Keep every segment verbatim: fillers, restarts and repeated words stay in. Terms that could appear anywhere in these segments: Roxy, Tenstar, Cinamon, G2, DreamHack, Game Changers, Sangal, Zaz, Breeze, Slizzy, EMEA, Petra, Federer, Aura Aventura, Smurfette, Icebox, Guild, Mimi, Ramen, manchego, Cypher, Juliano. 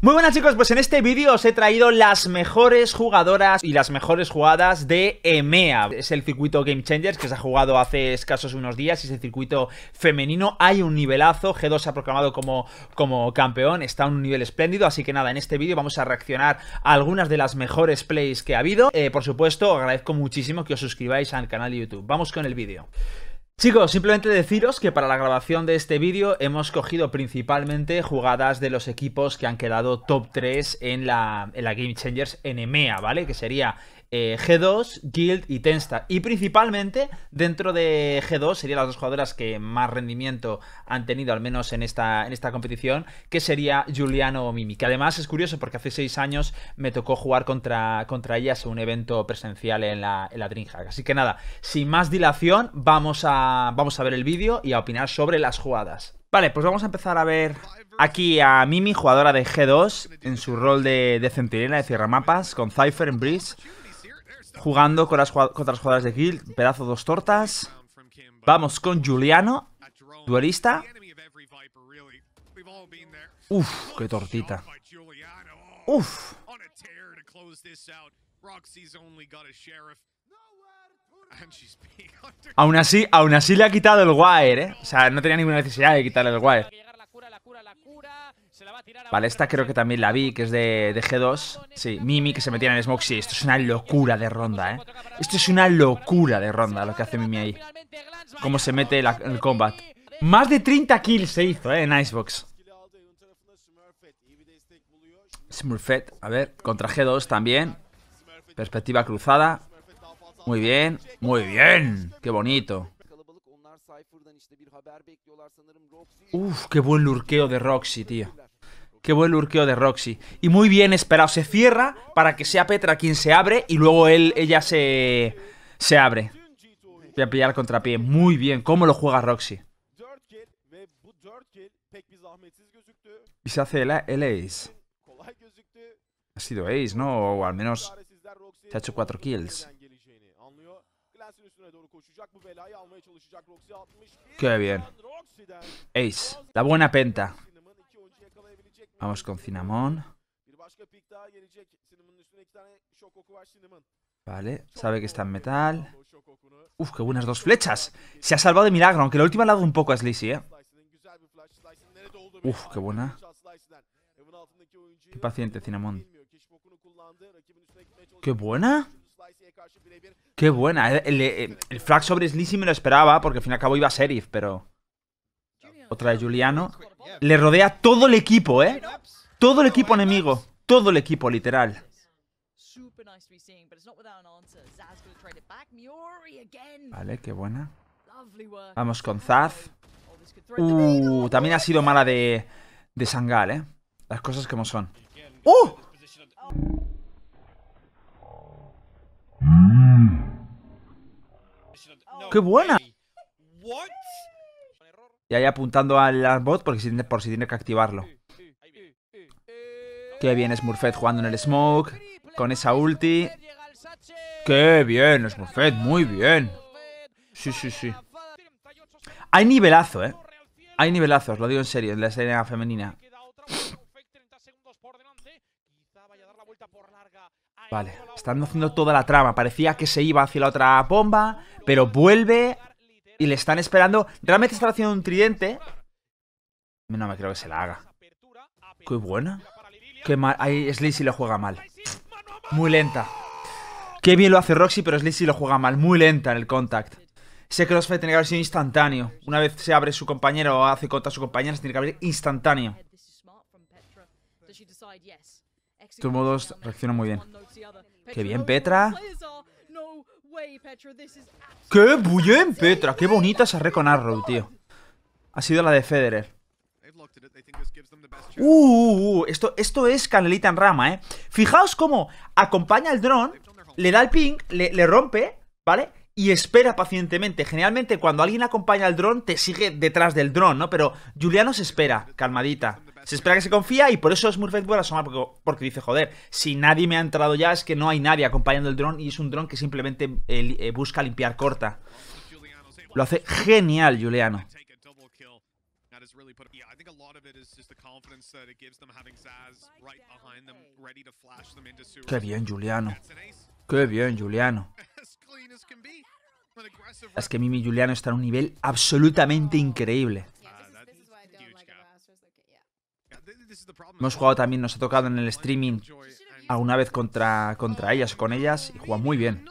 Muy buenas, chicos, pues en este vídeo os he traído las mejores jugadoras y las mejores jugadas de EMEA. Es el circuito Game Changers que se ha jugado hace escasos unos días, es el circuito femenino, hay un nivelazo, G dos se ha proclamado como, como campeón, está en un nivel espléndido, así que nada, en este vídeo vamos a reaccionar a algunas de las mejores plays que ha habido. Eh, por supuesto, agradezco muchísimo que os suscribáis al canal de YouTube. Vamos con el vídeo. Chicos, simplemente deciros que para la grabación de este vídeo hemos cogido principalmente jugadas de los equipos que han quedado top tres en la, en la Game Changers en EMEA, ¿vale? Que sería eh, G dos, Guild y Tenstar. Y principalmente dentro de G dos serían las dos jugadoras que más rendimiento han tenido, al menos en esta, en esta competición, que sería Juliano o Mimi. Que además es curioso porque hace seis años me tocó jugar contra, contra ellas en un evento presencial en la, en la DreamHack. Así que nada, sin más dilación, vamos a... vamos a ver el vídeo y a opinar sobre las jugadas. Vale, pues vamos a empezar a ver aquí a Mimi, jugadora de G dos, en su rol de, de centinela, de cierra mapas, con Cypher en Breeze, jugando con las, contra las jugadoras de Guild. Pedazo dos tortas. Vamos con Juliano, duelista. Uf, qué tortita. Uf. Aún así, aún así le ha quitado el wire, ¿eh? O sea, no tenía ninguna necesidad de quitarle el wire. Vale, esta creo que también la vi, que es de, de G dos. Sí, Mimi que se metía en el smoke. Sí, esto es una locura de ronda, ¿eh? Esto es una locura de ronda lo que hace Mimi ahí. Cómo se mete la, el combat. Más de treinta kills se hizo, ¿eh? En Icebox. Smurfette, a ver, contra G dos también. Perspectiva cruzada. Muy bien, muy bien. Qué bonito. Uf, qué buen lurkeo de Roxy, tío. Qué buen lurkeo de Roxy. Y muy bien esperado. Se cierra para que sea Petra quien se abre y luego él, ella se, se abre. Voy a pillar el contrapié. Muy bien. ¿Cómo lo juega Roxy? Y se hace el, el ace. Ha sido ace, ¿no? O al menos se ha hecho cuatro kills. Qué bien. Ace, la buena penta. Vamos con Cinamon. Vale, sabe que está en metal. Uf, qué buenas dos flechas. Se ha salvado de milagro, aunque la última la ha dado un poco a Slizzy, eh. Uf, qué buena. Qué paciente, Cinamon. Qué buena. Qué buena. El, el, el flag sobre Slizzy me lo esperaba porque al fin y al cabo iba a Serif, pero... Otra de Juliano. Le rodea todo el equipo, ¿eh? Todo el equipo enemigo. Todo el equipo, literal. Vale, qué buena. Vamos con Zaz. Uh, también ha sido mala de, de Sangal, ¿eh? Las cosas como son. ¡Oh! ¡Qué buena! Y ahí apuntando al bot porque si, por si tiene que activarlo. ¡Qué bien Smurfette jugando en el smoke! Con esa ulti. ¡Qué bien Smurfette! ¡Muy bien! Sí, sí, sí. Hay nivelazo, ¿eh? Hay nivelazo, os lo digo en serio, en la escena femenina. Vale, están haciendo toda la trama. Parecía que se iba hacia la otra bomba, pero vuelve y le están esperando. Realmente están haciendo un tridente. No me creo que se la haga. Qué buena. Qué mal. Ahí Slizzy lo juega mal. Muy lenta. Qué bien lo hace Roxy, pero Slizzy lo juega mal. Muy lenta en el contact. Ese crossfire tiene que haber sido instantáneo. Una vez se abre su compañero o hace contra su compañero, se tiene que abrir instantáneo. Estos modos reaccionan muy bien. ¡Qué bien, Petra! ¡Qué bien, Petra! ¡Qué bonita esa re con Arrow, tío! Ha sido la de Federer. Uh, uh, uh, esto, esto es canelita en rama, ¿eh? Fijaos cómo acompaña el dron, le da el ping, le, le rompe, ¿vale? Y espera pacientemente. Generalmente cuando alguien acompaña al dron te sigue detrás del dron, ¿no? Pero Juliano se espera, calmadita. Se espera que se confía y por eso Smurfette vuelve a asomar porque, porque dice, joder, si nadie me ha entrado ya es que no hay nadie acompañando el dron y es un dron que simplemente eh, busca limpiar corta. Lo hace genial Juliano. really put... Yeah, I think a lot of it is just the confidence that it gives them having Zaz right behind them, ready to flash them into sewer. Qué bien, Juliano. Qué bien, Juliano. Es que Mimi y Juliano están a un nivel absolutamente increíble. Hemos jugado también, nos ha tocado en el streaming alguna vez contra, contra ellas, con ellas, y juegan muy bien.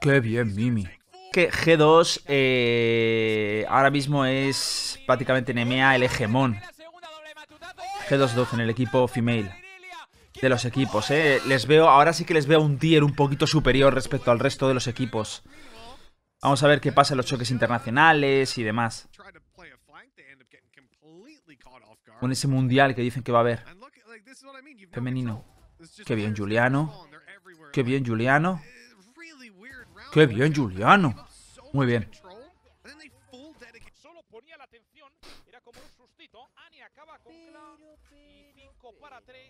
Qué bien, Mimi. Que G dos eh, ahora mismo es prácticamente en EMEA el hegemón. G dos doce en el equipo female. De los equipos, eh. Les veo, ahora sí que les veo un tier un poquito superior respecto al resto de los equipos. Vamos a ver qué pasa en los choques internacionales y demás. Con ese mundial que dicen que va a haber. Femenino. Qué bien, Juliano. Qué bien, Juliano. Qué bien, Juliano. Muy bien.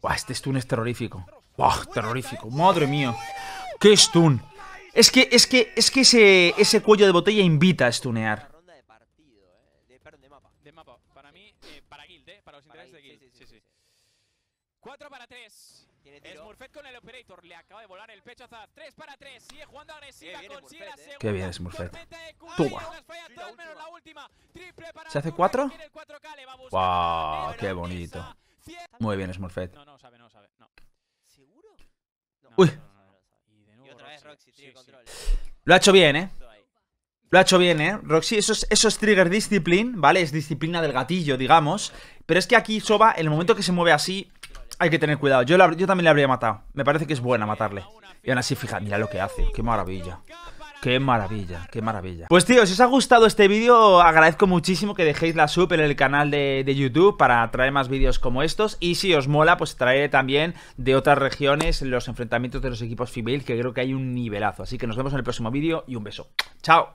Buah, este stun es terrorífico. Buah, terrorífico. Madre mía. Qué stun. Es que, es que, es que ese, ese cuello de botella invita a stunear. Para mí, para Guild, para los intereses de Guild. Sí, sí. cuatro para tres. Smurfette con el operator. Le acaba de volar el pecho a Zaz. tres para tres. Sigue jugando agresiva. Consigue la segunda. Qué bien, Smurfette. Tuba. ¿Se hace cuatro? Wow, qué bonito. Muy bien, Smurfette. No, no sabe, no sabe. No. ¿Seguro? No, uy. No, no, no, no, no. Y otra vez Roxy tiene control. Lo ha hecho bien, eh. Lo ha hecho bien, eh. Roxy, eso es, eso es trigger discipline, ¿vale? Es disciplina del gatillo, digamos. Pero es que aquí Soba, en el momento que se mueve así, hay que tener cuidado. Yo, la, yo también le habría matado. Me parece que es buena matarle. Y aún así, fija, mira lo que hace. Qué maravilla. Qué maravilla, qué maravilla. Pues tío, si os ha gustado este vídeo, agradezco muchísimo que dejéis la sub en el canal de, de YouTube para traer más vídeos como estos. Y si os mola, pues traeré también de otras regiones los enfrentamientos de los equipos female, que creo que hay un nivelazo. Así que nos vemos en el próximo vídeo y un beso. ¡Chao!